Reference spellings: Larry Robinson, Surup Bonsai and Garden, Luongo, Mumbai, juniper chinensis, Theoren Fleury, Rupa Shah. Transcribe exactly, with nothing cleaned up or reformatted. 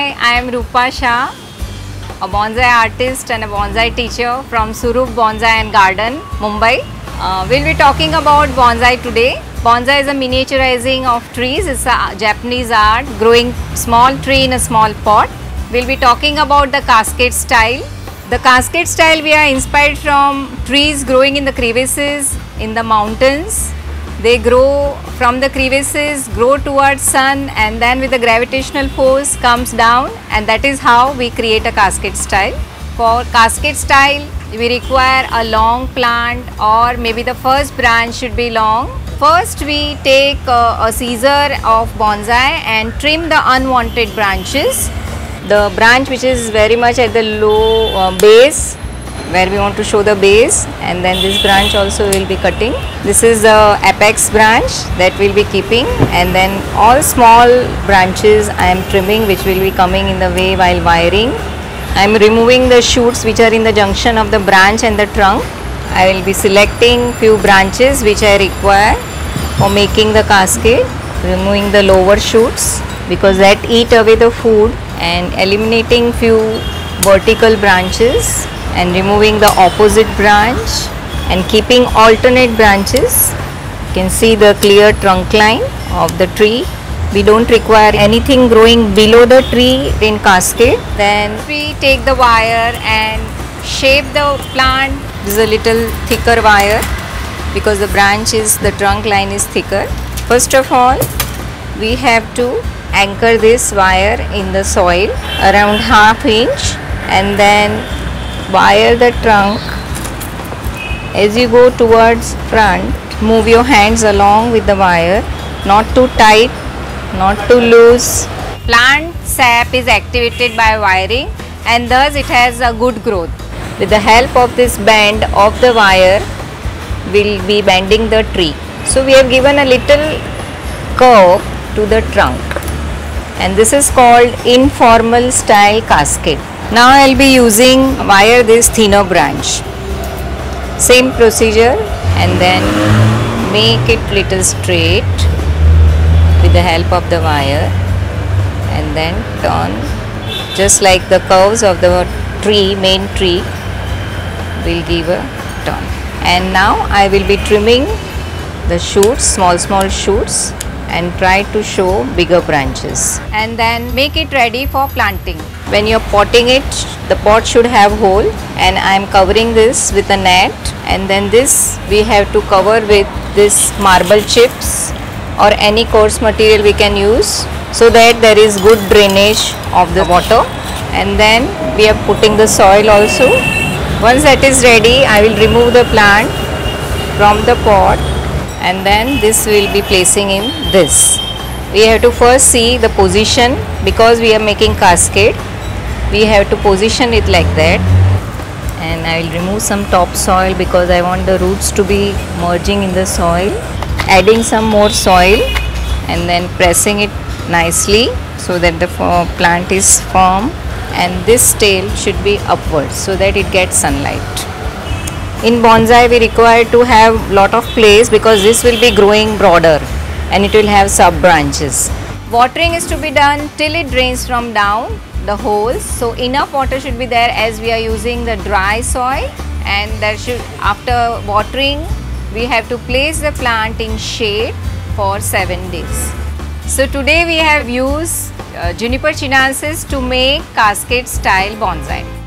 Hi, I am Rupa Shah, a bonsai artist and a bonsai teacher from Surup Bonsai and Garden, Mumbai. Uh, we'll be talking about bonsai today. Bonsai is a miniaturizing of trees. It's a Japanese art, growing small tree in a small pot. We'll be talking about the cascade style. The cascade style we are inspired from trees growing in the crevices, in the mountains. They grow from the crevices, grow towards sun, and then with the gravitational force comes down, and that is how we create a cascade style. For cascade style, we require a long plant, or maybe the first branch should be long. First we take a, a scissor of bonsai and trim the unwanted branches. The branch which is very much at the low uh, base, where we want to show the base, and then this branch also will be cutting. This is the apex branch that we'll be keeping, and then all small branches I am trimming, which will be coming in the way while wiring. I am removing the shoots which are in the junction of the branch and the trunk. I will be selecting few branches which I require for making the cascade, removing the lower shoots because that eat away the food, and eliminating few vertical branches, and removing the opposite branch and keeping alternate branches. You can see the clear trunk line of the tree. We don't require anything growing below the tree in cascade. Then we take the wire and shape the plant. This is a little thicker wire because the branch is, the trunk line is thicker. First of all, we have to anchor this wire in the soil around half inch, and then wire the trunk. As you go towards front, move your hands along with the wire, not too tight, not too loose. Plant sap is activated by wiring, and thus it has a good growth. With the help of this bend of the wire, we'll be bending the tree. So we have given a little curve to the trunk, and this is called informal style cascade. Now I will be using wire this thinner branch. Same procedure, and then make it little straight with the help of the wire, and then turn just like the curves of the tree, main tree will give a turn. And now I will be trimming the shoots, small small shoots, and try to show bigger branches, and then make it ready for planting. When you're potting it, the pot should have hole, and I'm covering this with a net, and then this we have to cover with this marble chips or any coarse material we can use, so that there is good drainage of the water. And then we are putting the soil also. Once that is ready, I will remove the plant from the pot, and then this will be placing in this. We have to first see the position, because we are making cascade, we have to position it like that. And I will remove some top soil because I want the roots to be merging in the soil, adding some more soil, and then pressing it nicely so that the plant is firm, and this tail should be upwards so that it gets sunlight. In bonsai we require to have lot of place because this will be growing broader, and it will have sub branches. Watering is to be done till it drains from down the holes, so enough water should be there, as we are using the dry soil. And there should, after watering, we have to place the plant in shade for seven days. So today we have used uh, juniper chinensis to make cascade style bonsai.